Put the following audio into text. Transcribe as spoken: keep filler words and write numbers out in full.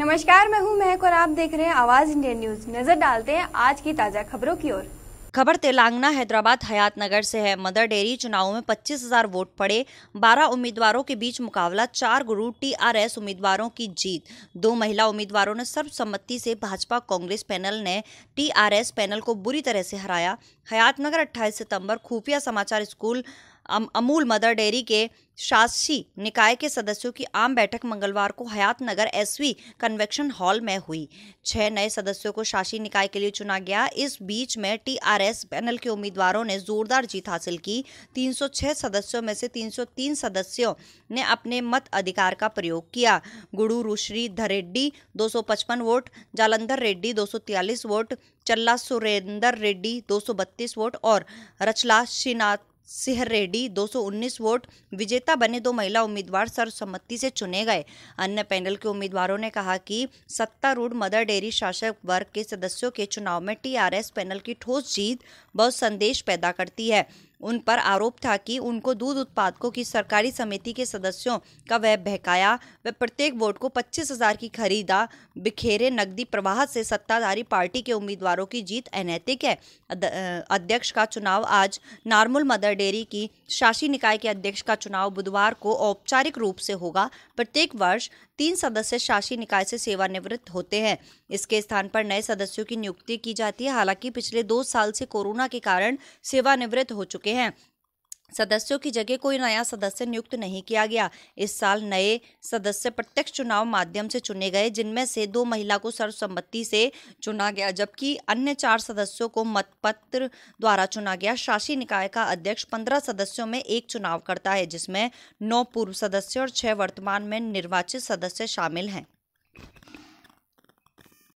नमस्कार, मैं हूं महक और आप देख रहे हैं आवाज इंडिया न्यूज। नजर डालते हैं आज की ताजा खबरों की ओर। खबर तेलंगाना हैदराबाद हयात नगर से है। मदर डेयरी चुनाव में पच्चीस हज़ार वोट पड़े। बारह उम्मीदवारों के बीच मुकाबला, चार गुरु टी आर एस उम्मीदवारों की जीत। दो महिला उम्मीदवारों ने सर्वसम्मति से भाजपा कांग्रेस पैनल ने टी आर एस पैनल को बुरी तरह से हराया। हयात नगर अट्ठाईस सितंबर। खुफिया समाचार स्कूल अमूल मदर डेयरी के शासी निकाय के सदस्यों की आम बैठक मंगलवार को Hayat Nagar SV convention hall में हुई। छह नए सदस्यों को शासी निकाय के लिए चुना गया। इस बीच में टी आर एस पैनल के उम्मीदवारों ने जोरदार जीत हासिल की। तीन सौ छह सदस्यों में से तीन सौ तीन सदस्यों ने अपने मत अधिकार का प्रयोग किया। गुड़ू रुश्री धरेड्डी दो सौ पचपन वोट, जालंधर रेड्डी दो सौ तैंतालीस वोट, चल्ला सुरेंदर रेड्डी दो सौ बत्तीस वोट और रचला सीनाथ सिहर रेड्डी दो सौ उन्नीस वोट विजेता बने। दो महिला उम्मीदवार सर्वसम्मति से चुने गए। अन्य पैनल के उम्मीदवारों ने कहा कि सत्तारूढ़ मदर डेयरी शासक वर्ग के सदस्यों के चुनाव में टी आर एस पैनल की ठोस जीत बहुत संदेश पैदा करती है। उन पर आरोप था कि उनको दूध उत्पादकों की सरकारी समिति के सदस्यों का वह बहकाया। वह प्रत्येक वोट को पच्चीस हज़ार की खरीदा बिखेरे नकदी प्रवाह से सत्ताधारी पार्टी के उम्मीदवारों की जीत अनैतिक है। अध्यक्ष का चुनाव आज। नॉर्मल मदर डेयरी की शासी निकाय के अध्यक्ष का चुनाव बुधवार को औपचारिक रूप से होगा। प्रत्येक वर्ष तीन सदस्य शासी निकाय से सेवानिवृत्त होते हैं। इसके स्थान पर नए सदस्यों की नियुक्ति की जाती है। हालांकि पिछले दो साल से कोरोना के कारण सेवानिवृत्त हो चुके हैं। सदस्यों की जगह कोई नया सदस्य नियुक्त नहीं किया गया। इस साल नए सदस्य प्रत्यक्ष चुनाव माध्यम से चुने गए, जिनमें से दो महिला को सर्वसम्मति से चुना गया, जबकि अन्य चार सदस्यों को मतपत्र द्वारा चुना गया। शासी निकाय का अध्यक्ष पंद्रह सदस्यों में एक चुनाव करता है, जिसमें नौ पूर्व सदस्य और छह वर्तमान में निर्वाचित सदस्य शामिल हैं।